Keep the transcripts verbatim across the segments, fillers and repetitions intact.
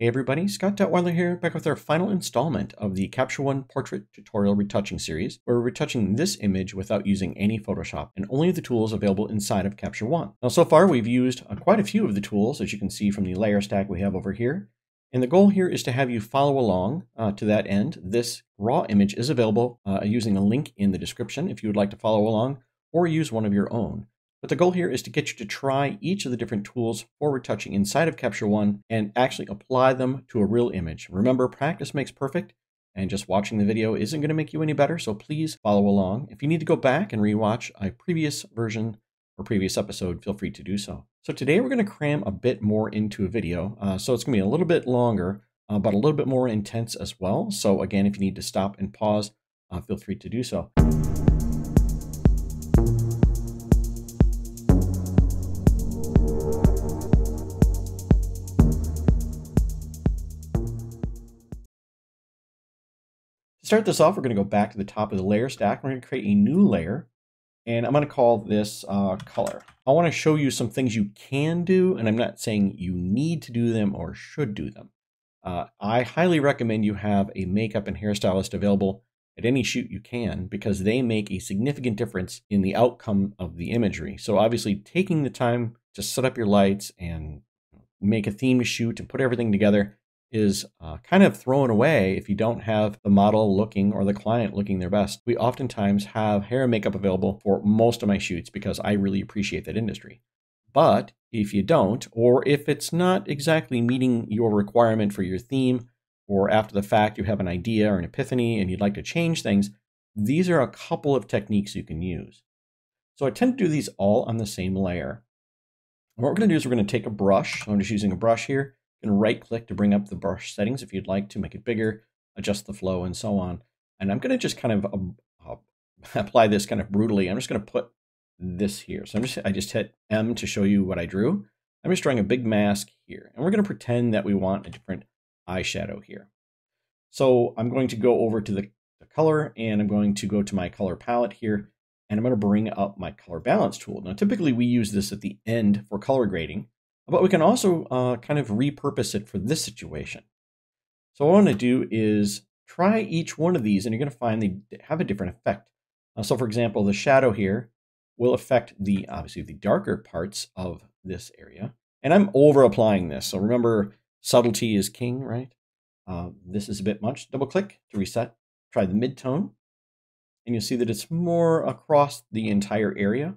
Hey everybody, Scott Detweiler here, back with our final installment of the Capture One Portrait Tutorial Retouching Series, where we're retouching this image without using any Photoshop, and only the tools available inside of Capture One. Now so far we've used uh, quite a few of the tools, as you can see from the layer stack we have over here, and the goal here is to have you follow along uh, to that end. This raw image is available uh, using a link in the description if you would like to follow along, or use one of your own. But the goal here is to get you to try each of the different tools for retouching inside of Capture One and actually apply them to a real image. Remember, practice makes perfect, and just watching the video isn't going to make you any better, so please follow along. If you need to go back and rewatch a previous version or previous episode, feel free to do so. So today we're going to cram a bit more into a video, uh, so it's going to be a little bit longer, uh, but a little bit more intense as well. So again, if you need to stop and pause, uh, feel free to do so. To start this off, we're going to go back to the top of the layer stack. We're going to create a new layer, and I'm going to call this uh, color. I want to show you some things you can do, and I'm not saying you need to do them or should do them. Uh, I highly recommend you have a makeup and hairstylist available at any shoot you can, because they make a significant difference in the outcome of the imagery. So obviously taking the time to set up your lights and make a theme to shoot and put everything together is uh, kind of thrown away if you don't have the model looking or the client looking their best. We oftentimes have hair and makeup available for most of my shoots because I really appreciate that industry. But if you don't, or if it's not exactly meeting your requirement for your theme, or after the fact you have an idea or an epiphany and you'd like to change things, these are a couple of techniques you can use. So I tend to do these all on the same layer. And what we're going to do is we're going to take a brush. I'm just using a brush here. You can right click to bring up the brush settings if you'd like to make it bigger, adjust the flow and so on. And I'm going to just kind of um, uh, apply this kind of brutally. I'm just going to put this here. So I'm just, I just hit M to show you what I drew. I'm just drawing a big mask here, and we're going to pretend that we want a different eyeshadow here. So I'm going to go over to the, the color, and I'm going to go to my color palette here, and I'm going to bring up my color balance tool. Now, typically we use this at the end for color grading, but we can also uh, kind of repurpose it for this situation. So what I want to do is try each one of these, and you're going to find they have a different effect. Uh, so for example, the shadow here will affect the, obviously the darker parts of this area. And I'm over applying this. So remember, subtlety is king, right? Uh, this is a bit much. Double click to reset, try the mid-tone, and you'll see that it's more across the entire area.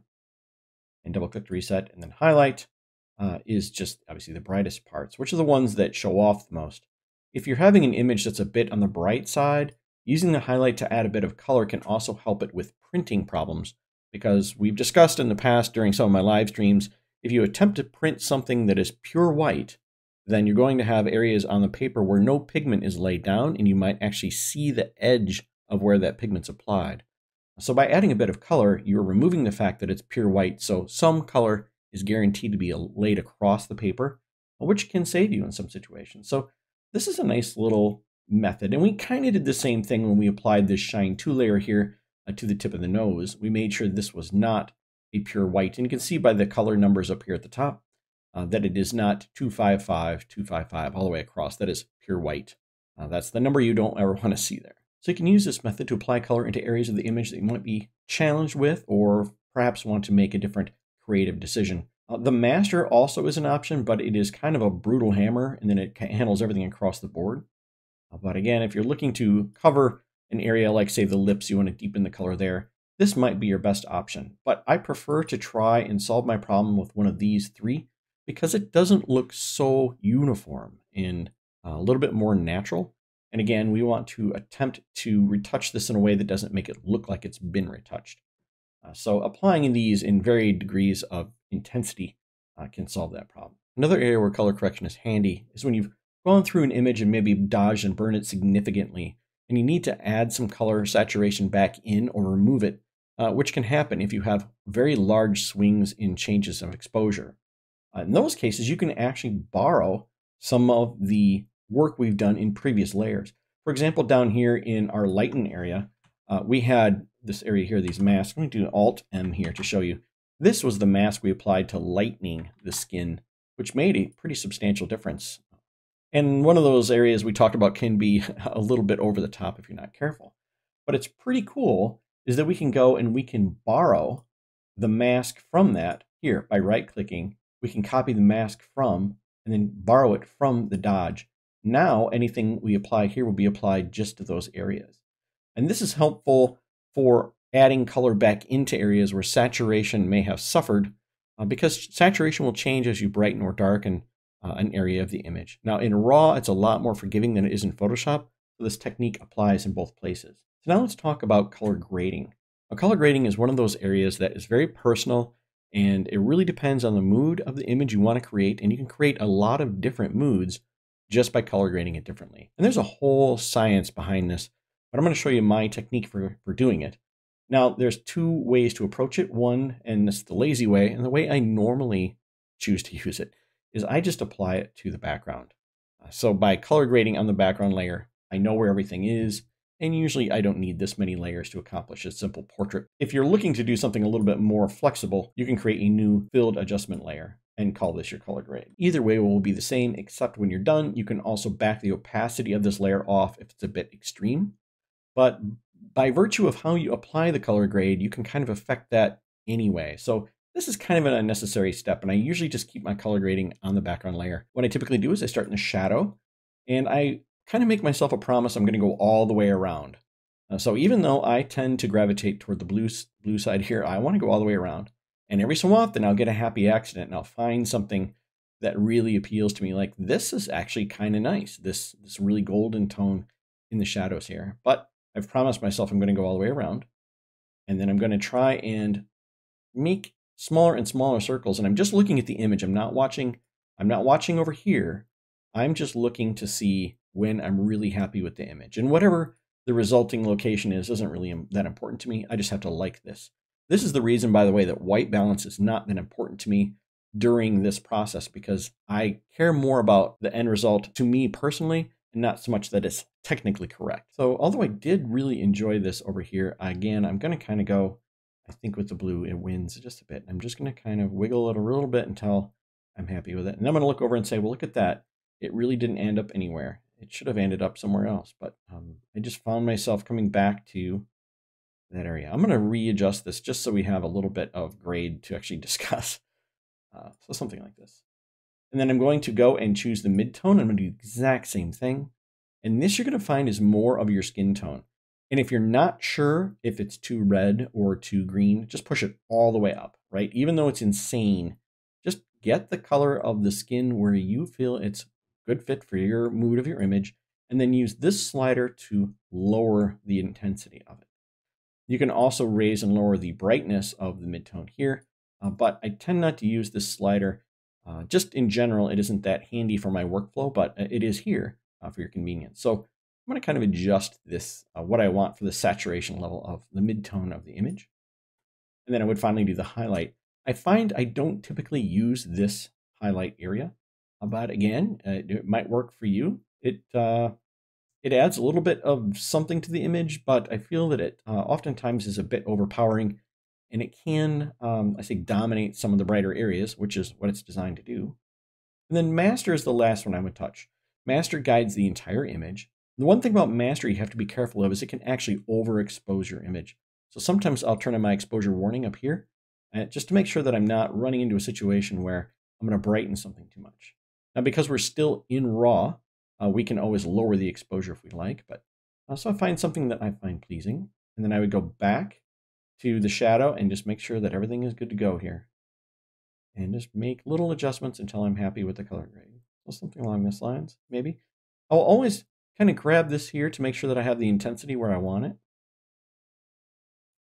And double click to reset, and then highlight. Uh, is just obviously the brightest parts, which are the ones that show off the most. If you're having an image that's a bit on the bright side, using the highlight to add a bit of color can also help it with printing problems, because we've discussed in the past during some of my live streams, if you attempt to print something that is pure white, then you're going to have areas on the paper where no pigment is laid down, and you might actually see the edge of where that pigment's applied. So by adding a bit of color, you're removing the fact that it's pure white, so some color is guaranteed to be laid across the paper, which can save you in some situations. So this is a nice little method. And we kind of did the same thing when we applied this shine two layer here uh, to the tip of the nose. We made sure this was not a pure white. And you can see by the color numbers up here at the top uh, that it is not two five five, two five five all the way across. That is pure white. Uh, that's the number you don't ever want to see there. So you can use this method to apply color into areas of the image that you might be challenged with, or perhaps want to make a different creative decision. Uh, the master also is an option, but it is kind of a brutal hammer, and then it handles everything across the board. Uh, but again, if you're looking to cover an area like, say, the lips, you want to deepen the color there, this might be your best option. But I prefer to try and solve my problem with one of these three, because it doesn't look so uniform and uh, a little bit more natural. And again, we want to attempt to retouch this in a way that doesn't make it look like it's been retouched. Uh, so applying these in varied degrees of intensity uh, can solve that problem. Another area where color correction is handy is when you've gone through an image and maybe dodged and burned it significantly, and you need to add some color saturation back in or remove it, uh, which can happen if you have very large swings in changes of exposure. Uh, in those cases, you can actually borrow some of the work we've done in previous layers. For example, down here in our lighten area, uh, we had this area here, these masks. Let me do Alt M here to show you. This was the mask we applied to lightening the skin, which made a pretty substantial difference. And one of those areas we talked about can be a little bit over the top if you're not careful. But it's pretty cool is that we can go and we can borrow the mask from that here by right-clicking. We can copy the mask from and then borrow it from the Dodge. Now anything we apply here will be applied just to those areas. And this is helpful for adding color back into areas where saturation may have suffered, uh, because saturation will change as you brighten or darken uh, an area of the image. Now in RAW, it's a lot more forgiving than it is in Photoshop, so this technique applies in both places. So now let's talk about color grading. Now, color grading is one of those areas that is very personal, and it really depends on the mood of the image you want to create, and you can create a lot of different moods just by color grading it differently. And there's a whole science behind this, but I'm going to show you my technique for, for doing it. Now, there's two ways to approach it. One, and this is the lazy way, and the way I normally choose to use it, is I just apply it to the background. So by color grading on the background layer, I know where everything is, and usually I don't need this many layers to accomplish a simple portrait. If you're looking to do something a little bit more flexible, you can create a new filled adjustment layer and call this your color grade. Either way will be the same, except when you're done, you can also back the opacity of this layer off if it's a bit extreme. But by virtue of how you apply the color grade, you can kind of affect that anyway. So this is kind of an unnecessary step, and I usually just keep my color grading on the background layer. What I typically do is I start in the shadow, and I kind of make myself a promise I'm going to go all the way around. Uh, so even though I tend to gravitate toward the blue, blue side here, I want to go all the way around. And every so often I'll get a happy accident and I'll find something that really appeals to me. Like, this is actually kind of nice. This, this really golden tone in the shadows here. But I've promised myself I'm going to go all the way around. And then I'm going to try and make smaller and smaller circles. And I'm just looking at the image. I'm not watching. I'm not watching over here. I'm just looking to see when I'm really happy with the image. And whatever the resulting location is isn't really that important to me. I just have to like this. This is the reason, by the way, that white balance is not that important to me during this process, because I care more about the end result to me personally, and not so much that it's technically correct. So although I did really enjoy this over here, again, I'm going to kind of go, I think with the blue, it wins just a bit. I'm just going to kind of wiggle it a little bit until I'm happy with it. And I'm going to look over and say, well, look at that. It really didn't end up anywhere. It should have ended up somewhere else, but um, I just found myself coming back to that area. I'm going to readjust this just so we have a little bit of grade to actually discuss. Uh, so something like this. And then I'm going to go and choose the mid-tone. I'm going to do the exact same thing. And this you're going to find is more of your skin tone. And if you're not sure if it's too red or too green, just push it all the way up, right? Even though it's insane, just get the color of the skin where you feel it's good fit for your mood of your image, and then use this slider to lower the intensity of it. You can also raise and lower the brightness of the mid-tone here, uh, but I tend not to use this slider. Uh, just in general, it isn't that handy for my workflow, but it is here uh, for your convenience. So I'm going to kind of adjust this, uh, what I want for the saturation level of the mid-tone of the image. And then I would finally do the highlight. I find I don't typically use this highlight area. But again, uh, it might work for you. It uh, it adds a little bit of something to the image, but I feel that it uh, oftentimes is a bit overpowering, and it can, um, I say, dominate some of the brighter areas, which is what it's designed to do. And then master is the last one I would touch. Master guides the entire image. The one thing about master you have to be careful of is it can actually overexpose your image. So sometimes I'll turn on my exposure warning up here, uh, just to make sure that I'm not running into a situation where I'm going to brighten something too much. Now, because we're still in RAW, uh, we can always lower the exposure if we like, but also I find something that I find pleasing. And then I would go back to the shadow and just make sure that everything is good to go here. And just make little adjustments until I'm happy with the color grade. So something along these lines, maybe. I'll always kind of grab this here to make sure that I have the intensity where I want it.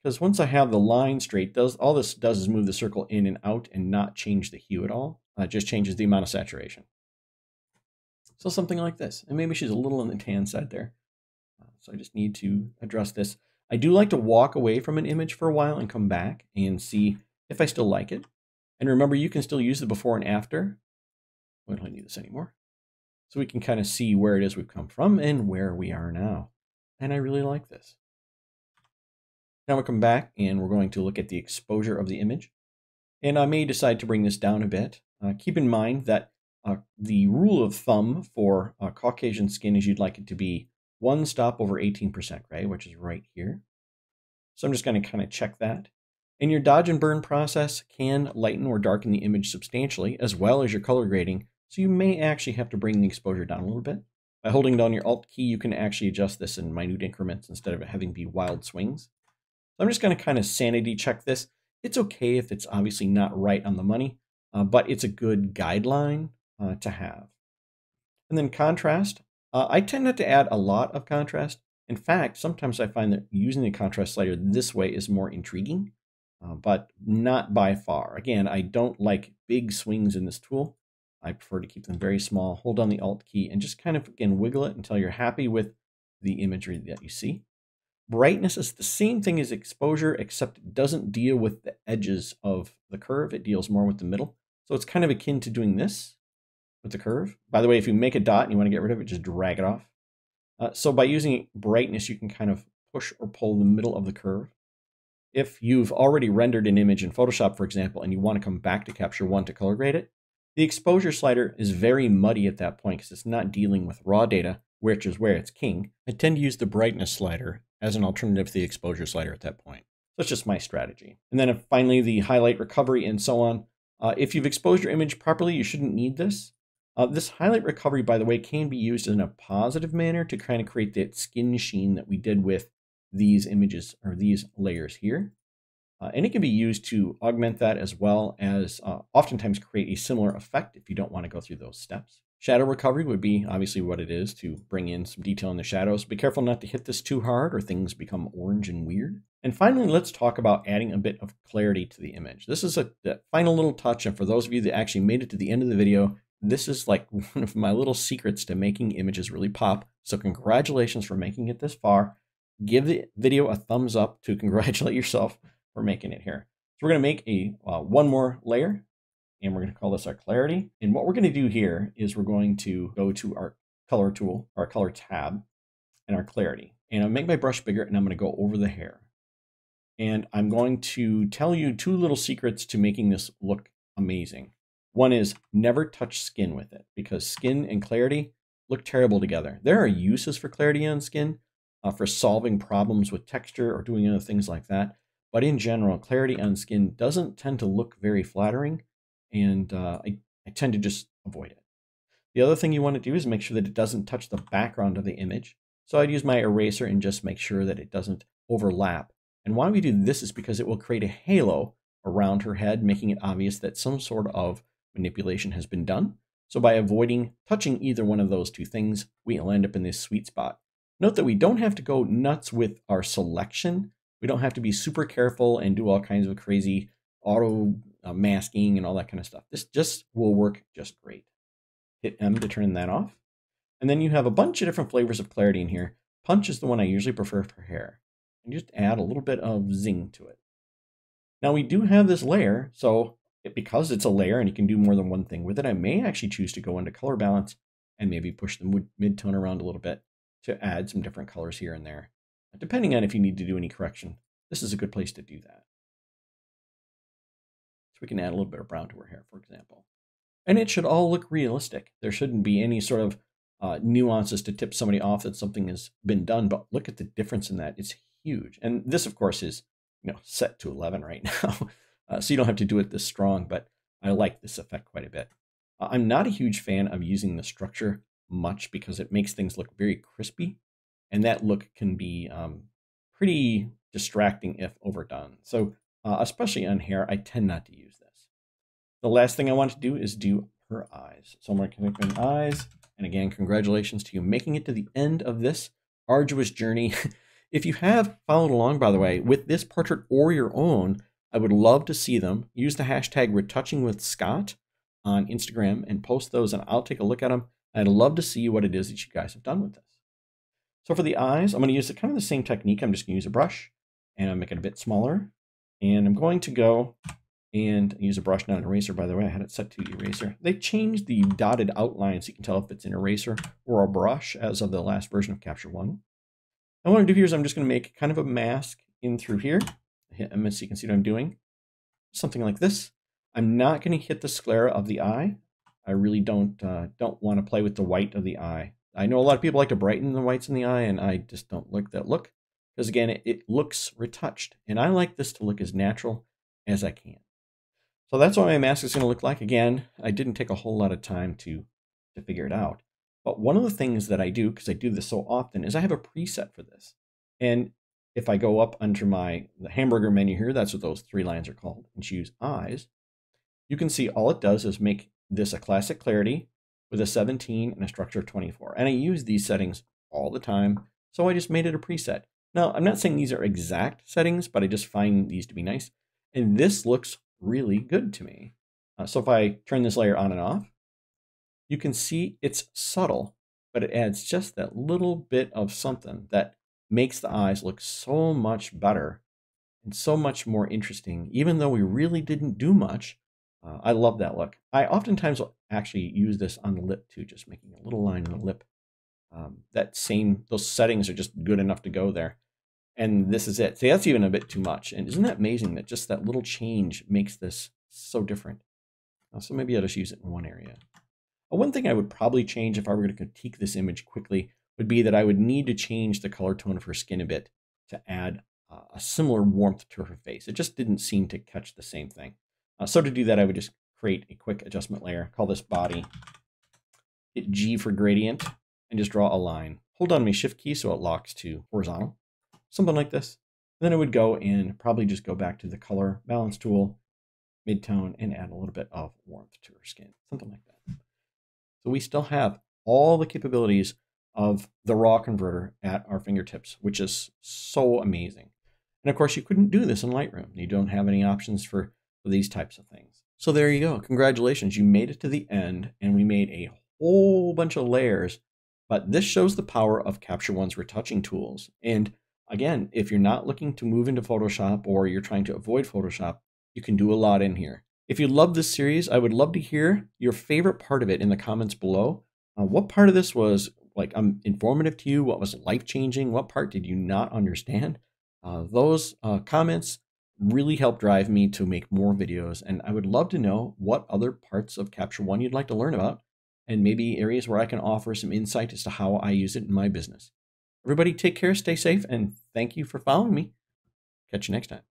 Because once I have the line straight, does all this does is move the circle in and out and not change the hue at all. Uh, just changes the amount of saturation. So something like this. And maybe she's a little on the tan side there. Uh, so I just need to address this. I do like to walk away from an image for a while and come back and see if I still like it. And remember, you can still use the before and after. We don't need this anymore. So we can kind of see where it is we've come from and where we are now. And I really like this. Now we'll come back and we're going to look at the exposure of the image. And I may decide to bring this down a bit. Uh, keep in mind that Uh, the rule of thumb for uh, Caucasian skin is you'd like it to be one stop over eighteen percent gray, which is right here. So I'm just going to kind of check that. And your dodge and burn process can lighten or darken the image substantially, as well as your color grading. So you may actually have to bring the exposure down a little bit. By holding down your Alt key, you can actually adjust this in minute increments instead of it having be wild swings. So I'm just going to kind of sanity check this. It's okay if it's obviously not right on the money, uh, but it's a good guideline uh, to have. And then contrast. Uh, I tend not to add a lot of contrast. In fact, sometimes I find that using the contrast slider this way is more intriguing, uh, but not by far. Again, I don't like big swings in this tool. I prefer to keep them very small. Hold down the Alt key and just kind of, again, wiggle it until you're happy with the imagery that you see. Brightness is the same thing as exposure, except it doesn't deal with the edges of the curve. It deals more with the middle. So it's kind of akin to doing this with the curve. By the way, if you make a dot and you want to get rid of it, just drag it off. Uh, so by using brightness, you can kind of push or pull the middle of the curve. If you've already rendered an image in Photoshop, for example, and you want to come back to Capture One to color grade it, the exposure slider is very muddy at that point because it's not dealing with raw data, which is where it's king. I tend to use the brightness slider as an alternative to the exposure slider at that point. That's just my strategy. And then finally, the highlight, recovery, and so on. Uh, if you've exposed your image properly, you shouldn't need this. Uh, this highlight recovery, by the way, can be used in a positive manner to kind of create that skin sheen that we did with these images or these layers here. Uh, and it can be used to augment that, as well as uh, oftentimes create a similar effect if you don't want to go through those steps. Shadow recovery would be obviously what it is, to bring in some detail in the shadows. Be careful not to hit this too hard or things become orange and weird. And finally, let's talk about adding a bit of clarity to the image. This is a the final little touch. And for those of you that actually made it to the end of the video, this is like one of my little secrets to making images really pop. So congratulations for making it this far. Give the video a thumbs up to congratulate yourself for making it here. So we're going to make a uh, one more layer, and we're going to call this our clarity. And what we're going to do here is we're going to go to our color tool, our color tab, and our clarity. And I'll make my brush bigger, and I'm going to go over the hair. And I'm going to tell you two little secrets to making this look amazing. One is never touch skin with it, because skin and clarity look terrible together. There are uses for clarity on skin, uh, for solving problems with texture or doing other things like that. But in general, clarity on skin doesn't tend to look very flattering, and uh, I, I tend to just avoid it. The other thing you want to do is make sure that it doesn't touch the background of the image. So I'd use my eraser and just make sure that it doesn't overlap. And why we do this is because it will create a halo around her head, making it obvious that some sort of manipulation has been done. So by avoiding touching either one of those two things, we'll end up in this sweet spot. Note that we don't have to go nuts with our selection. We don't have to be super careful and do all kinds of crazy auto uh, masking and all that kind of stuff. This just will work just great. Hit M to turn that off. And then you have a bunch of different flavors of clarity in here. Punch is the one I usually prefer for hair. And just add a little bit of zing to it. Now we do have this layer, so it, because it's a layer and you can do more than one thing with it, I may actually choose to go into color balance and maybe push the mid-tone around a little bit to add some different colors here and there. Depending on if you need to do any correction, this is a good place to do that. So we can add a little bit of brown to her hair, for example. And it should all look realistic. There shouldn't be any sort of uh, nuances to tip somebody off that something has been done, but look at the difference in that. It's huge. And this, of course, is you know set to eleven right now, uh, so you don't have to do it this strong, but I like this effect quite a bit. Uh, I'm not a huge fan of using the structure much because it makes things look very crispy. And that look can be um, pretty distracting if overdone. So uh, especially on hair, I tend not to use this. The last thing I want to do is do her eyes. So I'm going to connect my eyes. And again, congratulations to you making it to the end of this arduous journey. If you have followed along, by the way, with this portrait or your own, I would love to see them. Use the hashtag retouchingwithscott on Instagram and post those, and I'll take a look at them. I'd love to see what it is that you guys have done with this. So for the eyes, I'm going to use the, kind of the same technique. I'm just going to use a brush and I'll make it a bit smaller. And I'm going to go and use a brush, not an eraser, by the way. I had it set to eraser. They changed the dotted outline so you can tell if it's an eraser or a brush as of the last version of Capture One. And what I'm going to do here is I'm just going to make kind of a mask in through here. I hit M so you can see what I'm doing. Something like this. I'm not going to hit the sclera of the eye. I really don't uh, don't want to play with the white of the eye. I know a lot of people like to brighten the whites in the eye, and I just don't like that look, because again, it, it looks retouched, and I like this to look as natural as I can. So that's what my mask is going to look like. Again, I didn't take a whole lot of time to, to figure it out. But one of the things that I do, because I do this so often, is I have a preset for this. And if I go up under my the hamburger menu here, that's what those three lines are called, and choose eyes, you can see all it does is make this a classic clarity with a seventeen and a structure of twenty-four. And I use these settings all the time, so I just made it a preset. Now, I'm not saying these are exact settings, but I just find these to be nice. And this looks really good to me. Uh, so if I turn this layer on and off, you can see it's subtle, but it adds just that little bit of something that makes the eyes look so much better and so much more interesting, even though we really didn't do much. Uh, I love that look. I oftentimes will actually use this on the lip too, just making a little line on the lip. Um, that same, those settings are just good enough to go there. And this is it. See, that's even a bit too much. And isn't that amazing that just that little change makes this so different? Uh, so maybe I'll just use it in one area. Uh, one thing I would probably change if I were going to critique this image quickly would be that I would need to change the color tone of her skin a bit to add uh, a similar warmth to her face. It just didn't seem to catch the same thing. Uh, so to do that, I would just create a quick adjustment layer, call this body, hit G for gradient, and just draw a line. Hold down my shift key so it locks to horizontal, something like this. And then I would go and probably just go back to the color balance tool, mid-tone, and add a little bit of warmth to her skin, something like that. So we still have all the capabilities of the RAW converter at our fingertips, which is so amazing. And of course, you couldn't do this in Lightroom. You don't have any options for these types of things. So there you go. Congratulations, you made it to the end, and we made a whole bunch of layers. But this shows the power of Capture One's retouching tools. And again, if you're not looking to move into Photoshop, or you're trying to avoid Photoshop, you can do a lot in here. If you love this series, I would love to hear your favorite part of it in the comments below. Uh, what part of this was like um, informative to you? What was life-changing? What part did you not understand? Uh, those uh, comments really help drive me to make more videos, and I would love to know what other parts of Capture One you'd like to learn about, and maybe areas where I can offer some insight as to how I use it in my business. Everybody take care, stay safe, and thank you for following me. Catch you next time.